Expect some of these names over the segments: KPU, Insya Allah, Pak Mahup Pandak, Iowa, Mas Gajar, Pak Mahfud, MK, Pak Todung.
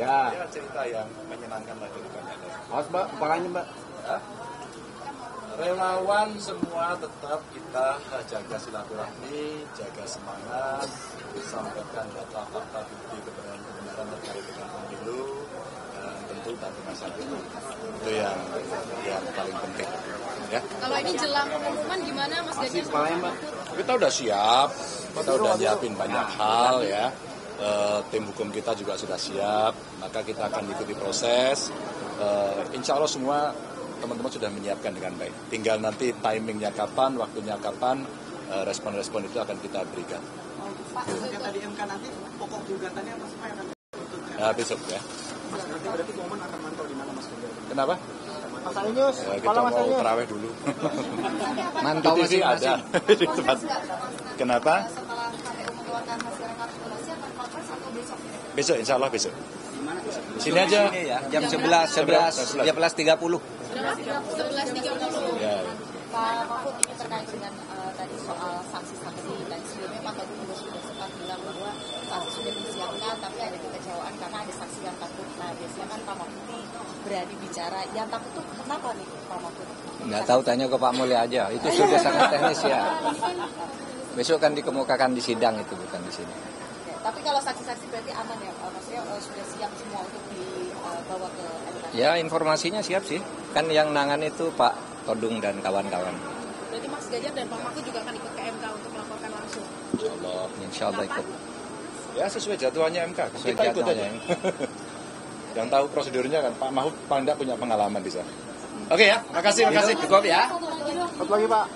Ya, cerita yang menyenangkan lagi banyak. Mas, Mbak, makanya Mbak. Ya. Relawan semua tetap kita jaga silaturahmi, jaga semangat, sampaikan data-data bukti kebenaran terkait dengan pemilu dan tentu bagi masyarakat. Itu yang paling penting. Ya. Kalau ini jelang pengumuman gimana, Mas Gajar? Kita udah siap, kita udah nyiapin banyak hal ya. Tim hukum kita juga sudah siap, maka kita akan ikuti proses. Insya Allah semua teman-teman sudah menyiapkan dengan baik. Tinggal nanti timingnya kapan, waktunya kapan, respon-respon itu akan kita berikan. Pak, yang tadi MK nanti pokok gugatannya apa sih Pak yang akan ditutup? Nah, besok ya. Mas, berarti momen akan mantau di mana Mas? Kenapa? Mas Alius, kita mau terawih dulu. Mantau di TV ada. Kenapa? Besok, insya Allah besok. Sini aja. Jam 11.30. Ya. Pak Mahfud, ini terkait dengan tadi soal sanksi dan sebagainya. Pak Todung sudah sempat bilang bahwa sanksi sudah disiapkan, tapi ada kekecewaan karena ada sanksi yang takut. Nah, biasanya kan Pak Mahfud berani bicara. Yang takut itu kenapa nih Pak Mahfud? Nggak tahu, tanya ke Pak Mulya aja. Itu sudah sangat teknis ya. Besok kan dikemukakan di sidang itu, bukan di sini. Tapi kalau saksi-saksi berarti aman ya, maksudnya sudah siap semua untuk dibawa ke MK? Ya, informasinya siap sih. Kan yang nangan itu Pak Todung dan kawan-kawan. Berarti Mas Gajar dan Pak Mahfud juga akan ikut ke MK untuk melaporkan langsung? Insya Allah ikut. Ya, sesuai jadwalnya MK. Sesuai kita ikut aja. Yang tahu prosedurnya kan, Pak Mahup Pandak punya pengalaman di sana. Oke ya, makasih. Cukup ya. Selamat pagi Pak.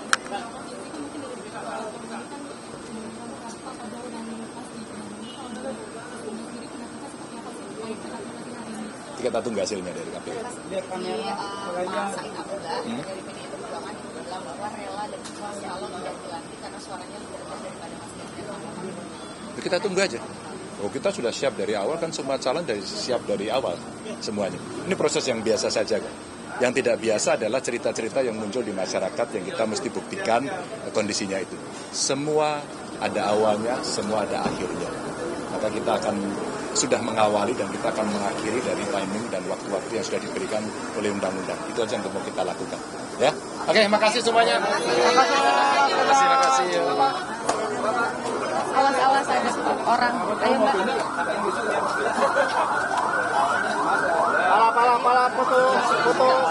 Kita tunggu hasilnya dari KPU. Kita tunggu aja. Oh, kita sudah siap dari awal kan, semua calon siap dari awal semuanya. Ini proses yang biasa saja kan. Yang tidak biasa adalah cerita-cerita yang muncul di masyarakat yang kita mesti buktikan kondisinya itu. Semua ada awalnya, semua ada akhirnya. Maka kita akan sudah mengawali dan kita akan mengakhiri dari timing dan waktu-waktu yang sudah diberikan oleh undang-undang. Itu aja yang mau kita lakukan. Ya. Oke, makasih semuanya. Makasih. Awas-awas ada orang. Ayo Mbak. Pala-pala foto.